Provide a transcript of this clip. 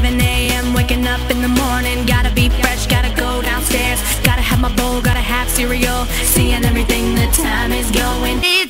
7 a.m. waking up in the morning. Gotta be fresh, gotta go downstairs. Gotta have my bowl, gotta have cereal. Seeing everything, the time is going.